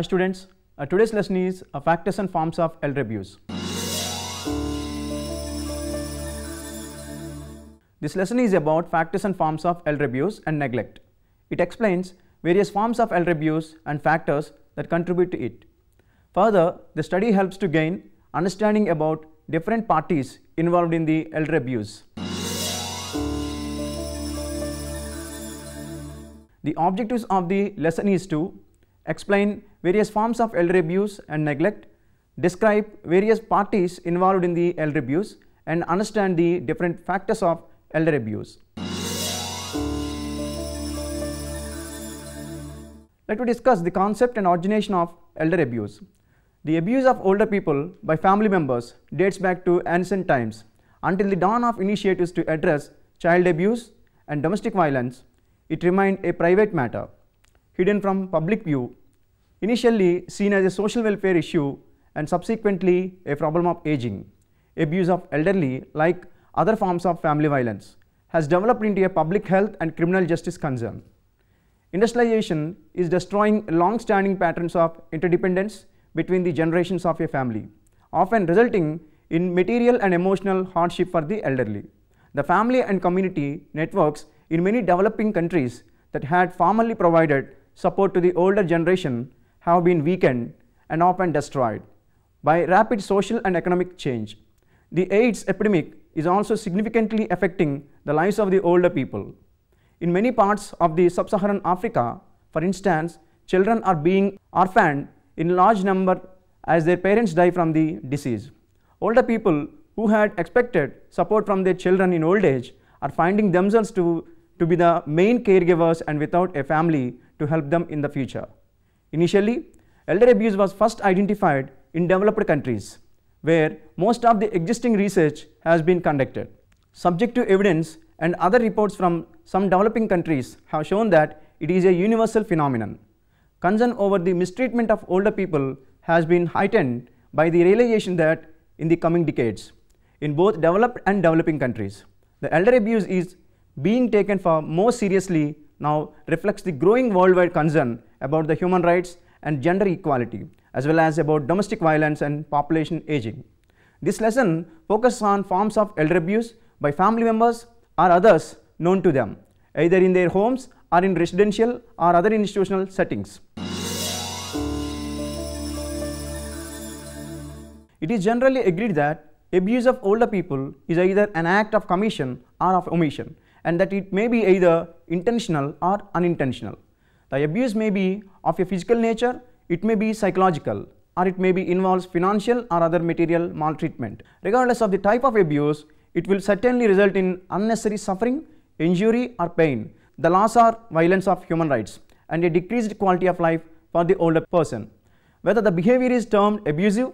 Hi students, today's lesson is factors and forms of elder abuse. This lesson is about factors and forms of elder abuse and neglect. It explains various forms of elder abuse and factors that contribute to it. Further, the study helps to gain understanding about different parties involved in the elder abuse. The objectives of the lesson is to explain various forms of elder abuse and neglect, describe various parties involved in the elder abuse, and understand the different factors of elder abuse. Let me discuss the concept and origination of elder abuse. The abuse of older people by family members dates back to ancient times, until the dawn of initiatives to address child abuse and domestic violence. It remained a private matter, hidden from public view, initially seen as a social welfare issue and subsequently a problem of aging. Abuse of elderly, like other forms of family violence, has developed into a public health and criminal justice concern. Industrialization is destroying long-standing patterns of interdependence between the generations of a family, often resulting in material and emotional hardship for the elderly. The family and community networks in many developing countries that had formerly provided support to the older generation have been weakened and often destroyed by rapid social and economic change. The AIDS epidemic is also significantly affecting the lives of the older people. In many parts of the sub-Saharan Africa, for instance, children are being orphaned in large number as their parents die from the disease. Older people who had expected support from their children in old age are finding themselves to be the main caregivers and without a family to help them in the future. Initially, elder abuse was first identified in developed countries, where most of the existing research has been conducted. Subjective evidence and other reports from some developing countries have shown that it is a universal phenomenon. Concern over the mistreatment of older people has been heightened by the realization that in the coming decades, in both developed and developing countries, the elder abuse is being taken for more seriously now reflects the growing worldwide concern about the human rights and gender equality, as well as about domestic violence and population aging. This lesson focuses on forms of elder abuse by family members or others known to them, either in their homes or in residential or other institutional settings. It is generally agreed that abuse of older people is either an act of commission or of omission, and that it may be either intentional or unintentional. The abuse may be of a physical nature, it may be psychological, or it may be involves financial or other material maltreatment. Regardless of the type of abuse, it will certainly result in unnecessary suffering, injury or pain, the loss or violence of human rights, and a decreased quality of life for the older person. Whether the behavior is termed abusive,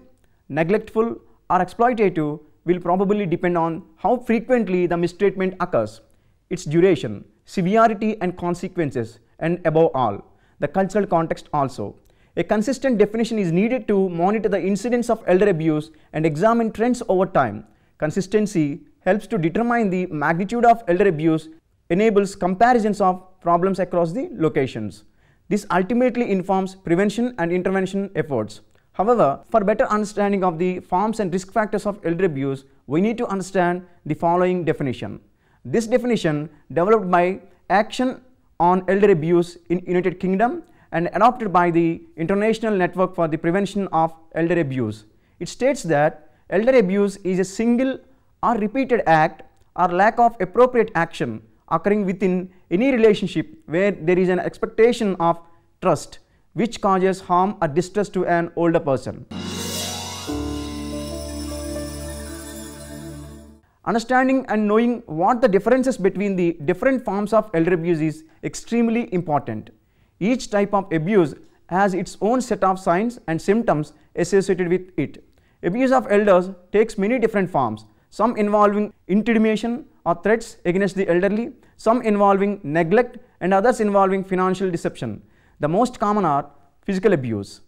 neglectful or exploitative will probably depend on how frequently the mistreatment occurs, its duration, severity and consequences, and above all, the cultural context also. A consistent definition is needed to monitor the incidence of elder abuse and examine trends over time. Consistency helps to determine the magnitude of elder abuse, enables comparisons of problems across the locations. This ultimately informs prevention and intervention efforts. However, for better understanding of the forms and risk factors of elder abuse, we need to understand the following definition. This definition, developed by Action on Elder Abuse in United Kingdom and adopted by the International Network for the Prevention of Elder Abuse. It states that elder abuse is a single or repeated act or lack of appropriate action occurring within any relationship where there is an expectation of trust, which causes harm or distress to an older person. Understanding and knowing what the differences between the different forms of elder abuse is extremely important. Each type of abuse has its own set of signs and symptoms associated with it. Abuse of elders takes many different forms, some involving intimidation or threats against the elderly, some involving neglect, and others involving financial deception. The most common are physical abuse.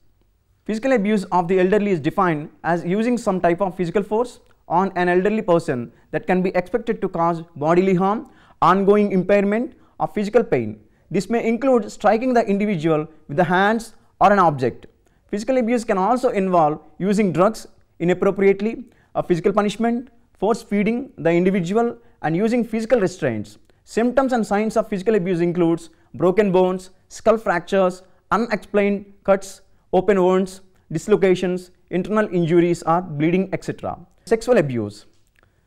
Physical abuse of the elderly is defined as using some type of physical force on an elderly person that can be expected to cause bodily harm, ongoing impairment, or physical pain. This may include striking the individual with the hands or an object. Physical abuse can also involve using drugs inappropriately, physical punishment, force feeding the individual, and using physical restraints. Symptoms and signs of physical abuse includes broken bones, skull fractures, unexplained cuts, open wounds, dislocations, internal injuries or bleeding, etc. Sexual abuse.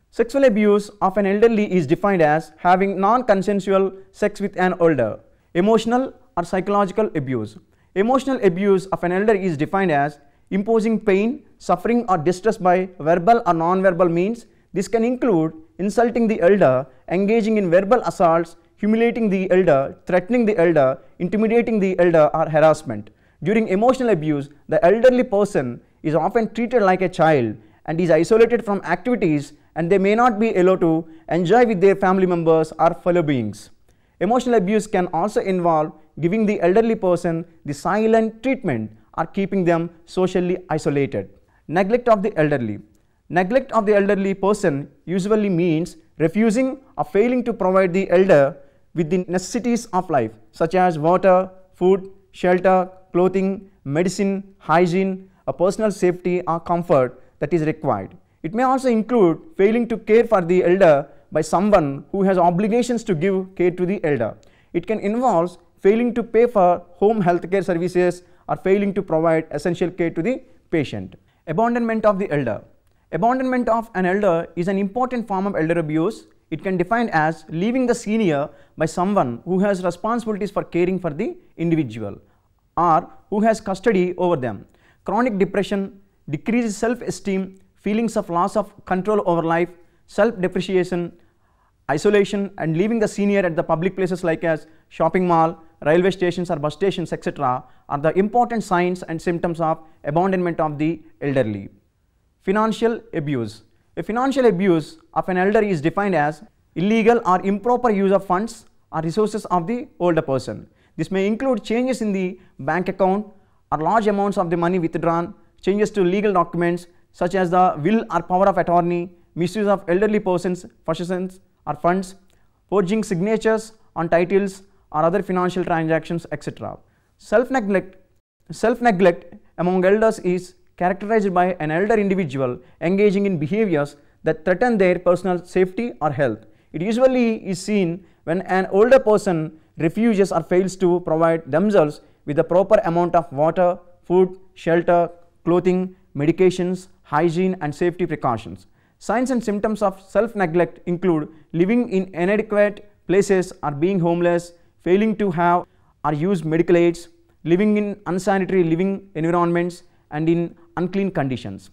Sexual abuse of an elderly is defined as having non-consensual sex with an older. Emotional or psychological abuse. Emotional abuse of an elder is defined as imposing pain, suffering or distress by verbal or non-verbal means. This can include insulting the elder, engaging in verbal assaults, humiliating the elder, threatening the elder, intimidating the elder, or harassment. During emotional abuse, the elderly person is often treated like a child and is isolated from activities, and they may not be allowed to enjoy with their family members or fellow beings. Emotional abuse can also involve giving the elderly person the silent treatment or keeping them socially isolated. Neglect of the elderly. Neglect of the elderly person usually means refusing or failing to provide the elder with the necessities of life, such as water, food, shelter, clothing, medicine, hygiene, or personal safety or comfort that is required. It may also include failing to care for the elder by someone who has obligations to give care to the elder. It can involve failing to pay for home healthcare services or failing to provide essential care to the patient. Abandonment of the elder. Abandonment of an elder is an important form of elder abuse. It can be defined as leaving the senior by someone who has responsibilities for caring for the individual or who has custody over them. Chronic depression, decreased self-esteem, feelings of loss of control over life, self-depreciation, isolation, and leaving the senior at the public places like as shopping mall, railway stations or bus stations, etc. are the important signs and symptoms of abandonment of the elderly. Financial abuse. A financial abuse of an elder is defined as illegal or improper use of funds or resources of the older person. This may include changes in the bank account or large amounts of the money withdrawn, changes to legal documents such as the will or power of attorney, misuse of elderly persons' possessions or funds, forging signatures on titles or other financial transactions, etc. Self-neglect. Self-neglect among elders is characterized by an elder individual engaging in behaviors that threaten their personal safety or health. It usually is seen when an older person refuses or fails to provide themselves with the proper amount of water, food, shelter, clothing, medications, hygiene, and safety precautions. Signs and symptoms of self-neglect include living in inadequate places or being homeless, failing to have or use medical aids, living in unsanitary living environments, and in unclean conditions.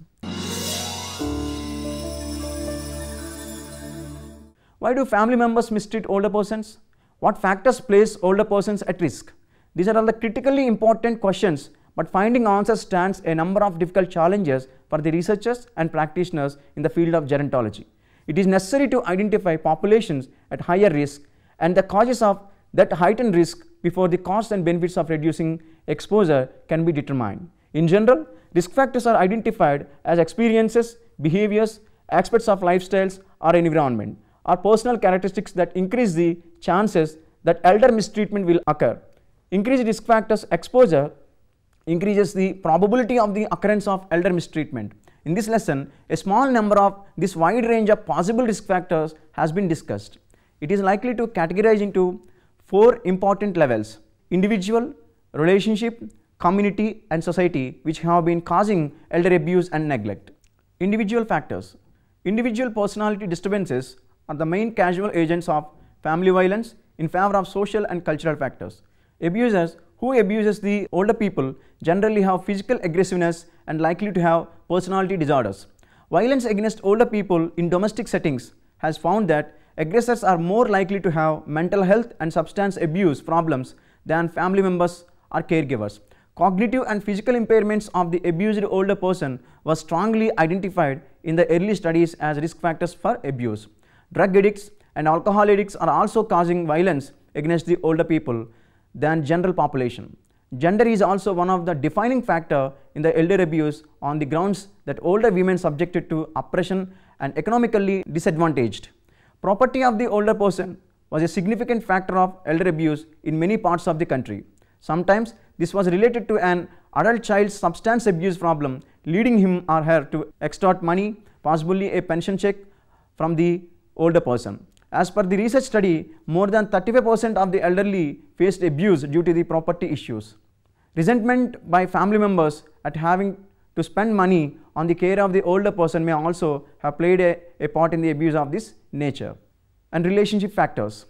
Why do family members mistreat older persons? What factors place older persons at risk? These are all the critically important questions, but finding answers stands a number of difficult challenges for the researchers and practitioners in the field of gerontology. It is necessary to identify populations at higher risk and the causes of that heightened risk before the costs and benefits of reducing exposure can be determined. In general, risk factors are identified as experiences, behaviors, aspects of lifestyles or environment, or personal characteristics that increase the chances that elder mistreatment will occur. Increased risk factors exposure increases the probability of the occurrence of elder mistreatment. In this lesson, a small number of this wide range of possible risk factors has been discussed. It is likely to categorize into 4 important levels: individual, relationship, community and society, which have been causing elder abuse and neglect. Individual factors. Individual personality disturbances are the main causal agents of family violence in favor of social and cultural factors. Abusers who abuses the older people generally have physical aggressiveness and likely to have personality disorders. Violence against older people in domestic settings has found that aggressors are more likely to have mental health and substance abuse problems than family members or caregivers. Cognitive and physical impairments of the abused older person were strongly identified in the early studies as risk factors for abuse. Drug addicts and alcohol addicts are also causing violence against the older people than general population. Gender is also one of the defining factor in the elder abuse on the grounds that older women subjected to oppression and economically disadvantaged. Property of the older person was a significant factor of elder abuse in many parts of the country. Sometimes this was related to an adult child's substance abuse problem, leading him or her to extort money, possibly a pension check from the older person. As per the research study, more than 35% of the elderly faced abuse due to the property issues. Resentment by family members at having to spend money on the care of the older person may also have played a part in the abuse of this nature. And relationship factors.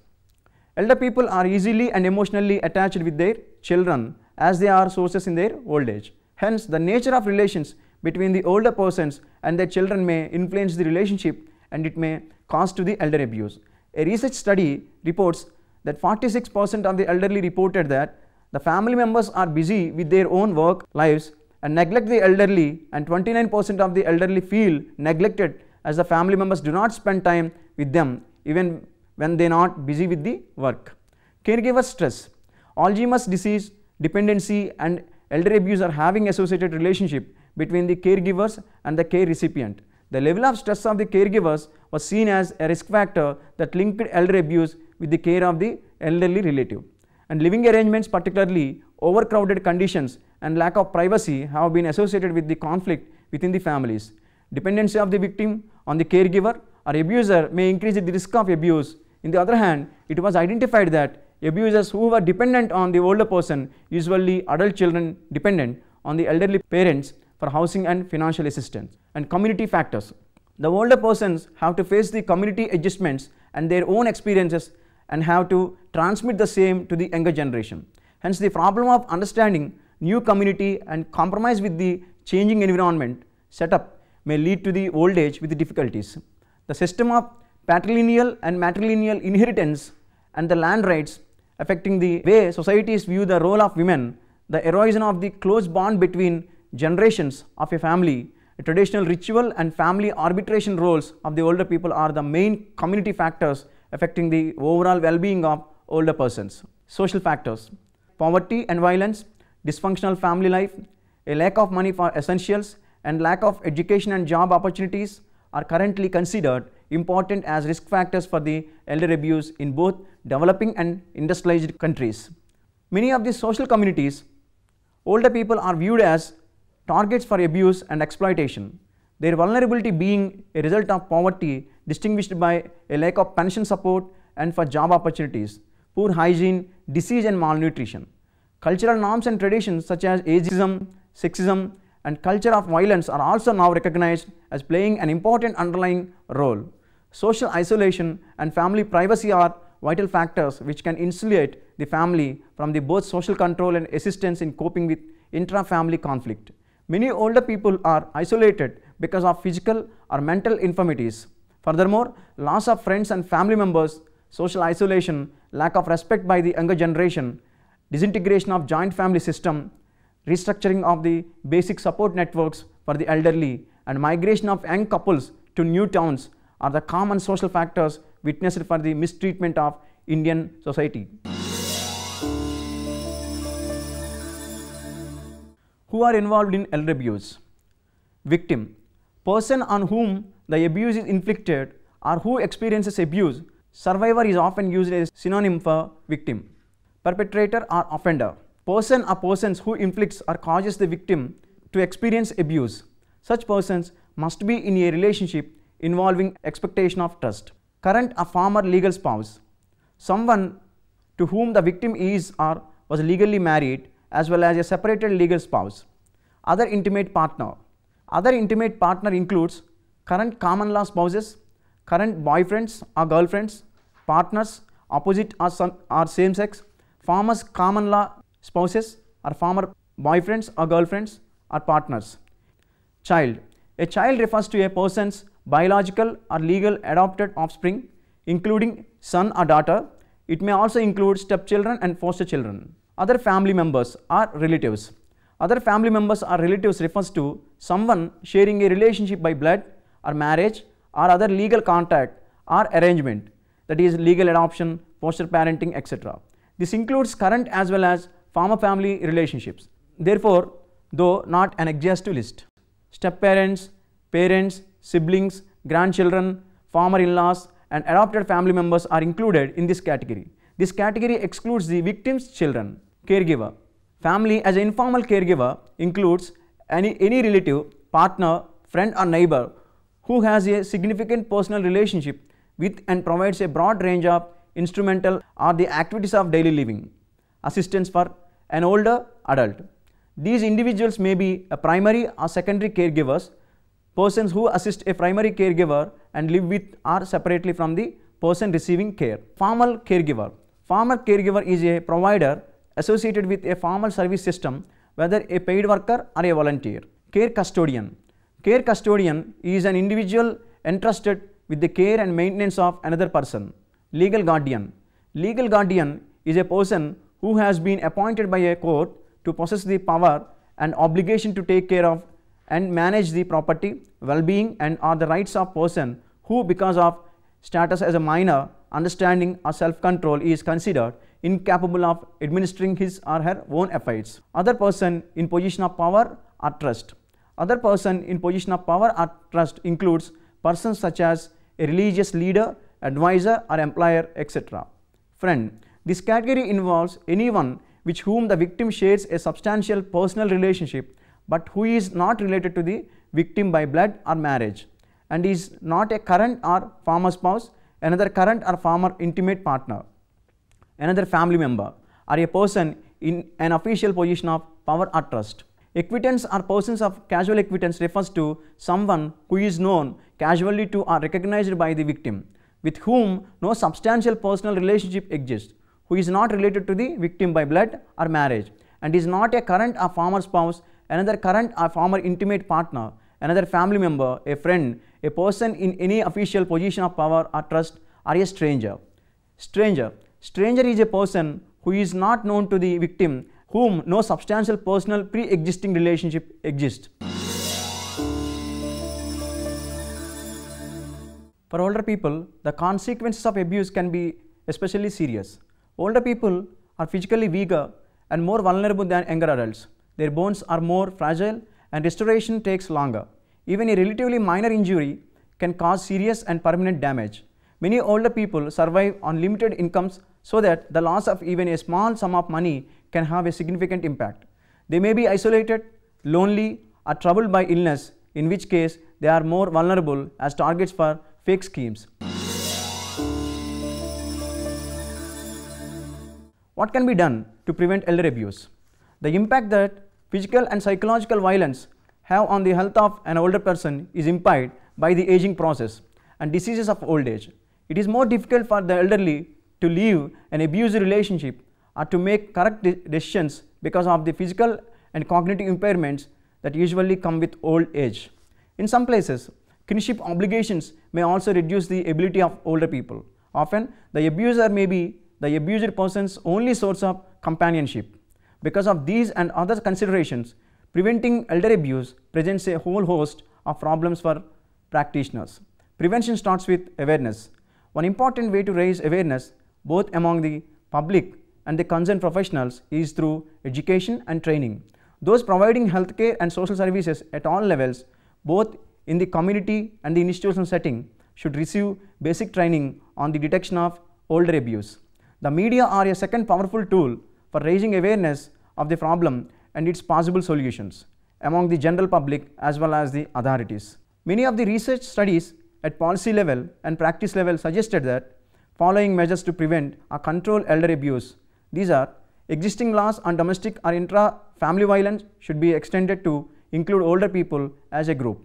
Elder people are easily and emotionally attached with their children as they are sources in their old age. Hence, the nature of relations between the older persons and their children may influence the relationship, and it may cause to the elder abuse. A research study reports that 46% of the elderly reported that the family members are busy with their own work lives and neglect the elderly, and 29% of the elderly feel neglected as the family members do not spend time with them even when they are not busy with the work. Caregiver stress. Alzheimer's disease, dependency and elder abuse are having associated relationship between the caregivers and the care recipient. The level of stress of the caregivers was seen as a risk factor that linked elder abuse with the care of the elderly relative. And living arrangements, particularly overcrowded conditions and lack of privacy, have been associated with the conflict within the families. Dependency of the victim on the caregiver or abuser may increase the risk of abuse. On the other hand, it was identified that abusers who were dependent on the older person, usually adult children dependent on the elderly parents, for housing and financial assistance. And community factors. The older persons have to face the community adjustments and their own experiences and have to transmit the same to the younger generation. Hence, the problem of understanding new community and compromise with the changing environment setup may lead to the old age with the difficulties. The system of patrilineal and matrilineal inheritance and the land rights affecting the way societies view the role of women, the erosion of the close bond between generations of a family, a traditional ritual and family arbitration roles of the older people are the main community factors affecting the overall well-being of older persons. Social factors. Poverty and violence, dysfunctional family life, a lack of money for essentials and lack of education and job opportunities are currently considered important as risk factors for the elder abuse in both developing and industrialized countries. Many of these social communities, older people are viewed as targets for abuse and exploitation, their vulnerability being a result of poverty distinguished by a lack of pension support and for job opportunities, poor hygiene, disease and malnutrition. Cultural norms and traditions such as ageism, sexism and culture of violence are also now recognized as playing an important underlying role. Social isolation and family privacy are vital factors which can insulate the family from the both social control and assistance in coping with intra-family conflict. Many older people are isolated because of physical or mental infirmities. Furthermore, loss of friends and family members, social isolation, lack of respect by the younger generation, disintegration of joint family system, restructuring of the basic support networks for the elderly, and migration of young couples to new towns are the common social factors witnessed for the mistreatment of Indian society. Who are involved in elder abuse? Victim. Person on whom the abuse is inflicted or who experiences abuse. Survivor is often used as synonym for victim. Perpetrator or offender. Person or persons who inflicts or causes the victim to experience abuse. Such persons must be in a relationship involving expectation of trust. Current or former legal spouse. Someone to whom the victim is or was legally married, as well as a separated legal spouse. Other intimate partner. Other intimate partner includes current common law spouses, current boyfriends or girlfriends, partners opposite or same sex, former common law spouses or former boyfriends or girlfriends or partners. Child. A child refers to a person's biological or legal adopted offspring, including son or daughter. It may also include stepchildren and foster children. Other family members are relatives. Other family members or relatives refers to someone sharing a relationship by blood or marriage or other legal contract or arrangement, that is legal adoption, foster parenting, etc. This includes current as well as former family relationships. Therefore, though not an exhaustive list, step-parents, parents, siblings, grandchildren, former in-laws and adopted family members are included in this category. This category excludes the victim's children. Caregiver. Family as an informal caregiver includes any relative, partner, friend or neighbor who has a significant personal relationship with and provides a broad range of instrumental or the activities of daily living. Assistance for an older adult. These individuals may be a primary or secondary caregivers, persons who assist a primary caregiver and live with or separately from the person receiving care. Formal caregiver. Formal caregiver is a provider associated with a formal service system, whether a paid worker or a volunteer. Care custodian. Care custodian is an individual entrusted with the care and maintenance of another person. Legal guardian. Legal guardian is a person who has been appointed by a court to possess the power and obligation to take care of and manage the property, well-being and or the rights of person who, because of status as a minor, understanding or self-control, is considered incapable of administering his or her own affairs. Other person in position of power or trust. Other person in position of power or trust includes persons such as a religious leader, advisor or employer, etc. Friend. This category involves anyone with whom the victim shares a substantial personal relationship but who is not related to the victim by blood or marriage and is not a current or former spouse, another current or former intimate partner, another family member, or a person in an official position of power or trust. Acquaintance or persons of casual acquaintance refers to someone who is known casually to or recognized by the victim, with whom no substantial personal relationship exists, who is not related to the victim by blood or marriage, and is not a current or former spouse, another current or former intimate partner, another family member, a friend, a person in any official position of power or trust, or a stranger. Stranger. Stranger is a person who is not known to the victim, whom no substantial personal pre-existing relationship exists. For older people, the consequences of abuse can be especially serious. Older people are physically weaker and more vulnerable than younger adults. Their bones are more fragile and restoration takes longer. Even a relatively minor injury can cause serious and permanent damage. Many older people survive on limited incomes, so that the loss of even a small sum of money can have a significant impact. They may be isolated, lonely, or troubled by illness, in which case they are more vulnerable as targets for fake schemes. What can be done to prevent elder abuse? The impact that physical and psychological violence have on the health of an older person is impaired by the aging process and diseases of old age. It is more difficult for the elderly to leave an abusive relationship or to make correct decisions because of the physical and cognitive impairments that usually come with old age. In some places, kinship obligations may also reduce the ability of older people. Often, the abuser may be the abused person's only source of companionship. Because of these and other considerations, preventing elder abuse presents a whole host of problems for practitioners. Prevention starts with awareness. One important way to raise awareness, both among the public and the concerned professionals, is through education and training. Those providing healthcare and social services at all levels, both in the community and the institutional setting, should receive basic training on the detection of older abuse. The media are a second powerful tool for raising awareness of the problem and its possible solutions among the general public as well as the authorities. Many of the research studies at policy level and practice level suggested that following measures to prevent or control elder abuse. These are: existing laws on domestic or intra-family violence should be extended to include older people as a group.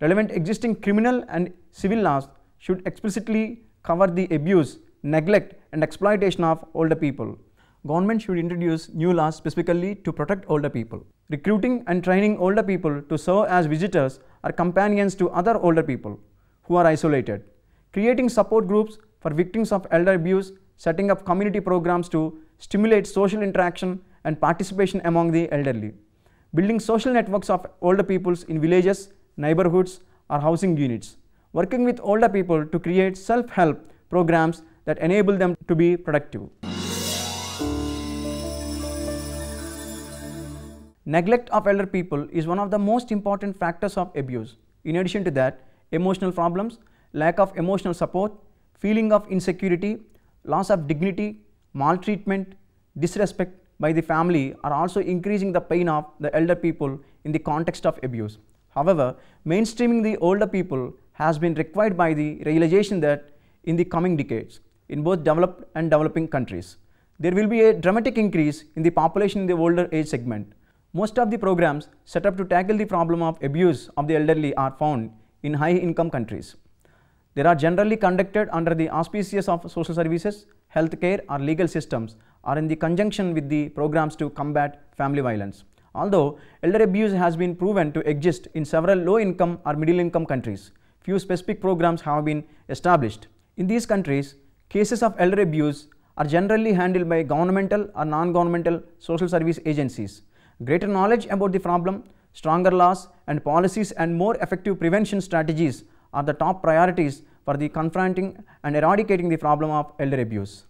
Relevant existing criminal and civil laws should explicitly cover the abuse, neglect and exploitation of older people. Government should introduce new laws specifically to protect older people. Recruiting and training older people to serve as visitors or companions to other older people who are isolated. Creating support groups for victims of elder abuse, setting up community programs to stimulate social interaction and participation among the elderly. Building social networks of older peoples in villages, neighborhoods or housing units. Working with older people to create self-help programs that enable them to be productive. Neglect of elder people is one of the most important factors of abuse. In addition to that, emotional problems, lack of emotional support, feeling of insecurity, loss of dignity, maltreatment, disrespect, by the family are also increasing the pain of the elder people in the context of abuse. However, mainstreaming the older people has been required by the realization that in the coming decades, in both developed and developing countries, there will be a dramatic increase in the population in the older age segment. Most of the programs set up to tackle the problem of abuse of the elderly are found in high-income countries. They are generally conducted under the auspices of social services, healthcare or legal systems, or in the conjunction with the programs to combat family violence. Although elder abuse has been proven to exist in several low-income or middle-income countries, few specific programs have been established. In these countries, cases of elder abuse are generally handled by governmental or non-governmental social service agencies. Greater knowledge about the problem, stronger laws and policies, and more effective prevention strategies are the top priorities for the confronting and eradicating the problem of elder abuse.